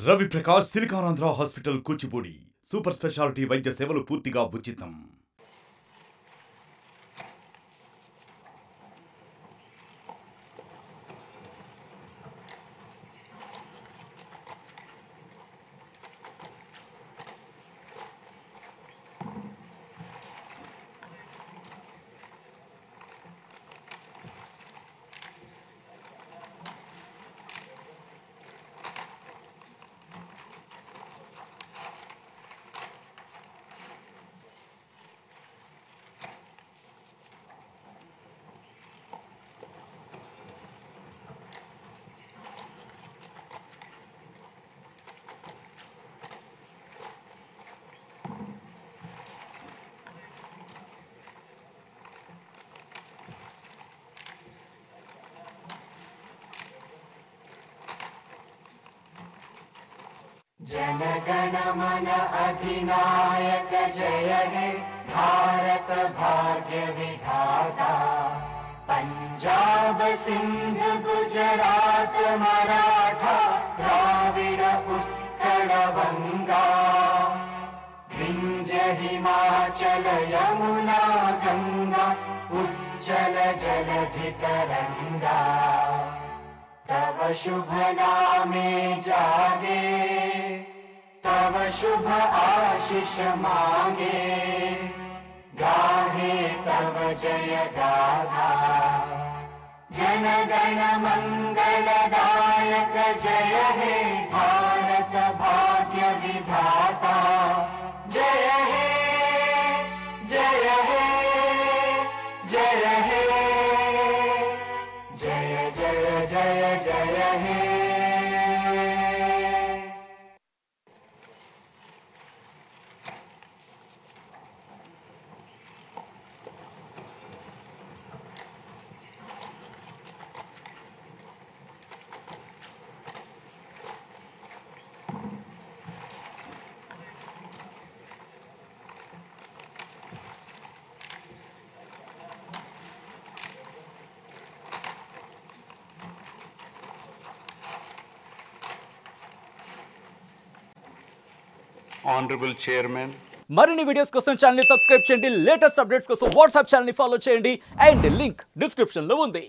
Ravi Prakash Silikar Andhra Hospital Kuchipudi Super Specialty Vaidya Sevalu Purtiga Uchitam Jana Gana Mana अधिनायक जय हे भारत भाग्य विधाता पंजाब सिंध गुजरात मराठा द्राविड़ उत्कल बंगा विंध्य हिमाचल यमुना गंगा उज्जल जलधि तरंगा तव शुभ नामे जागे तव शुभ आशीष मांगे गाहे तव जय गाथा जन गण मंगलदायक जय हे भारत भाग्य विधाता जय हे जय हे जय हे जय जय जय जय हे Honorable Chairman. Marini videos kosam channel ni subscribe chendi, latest updates kosam WhatsApp channel ni follow chendi and link description lo undi.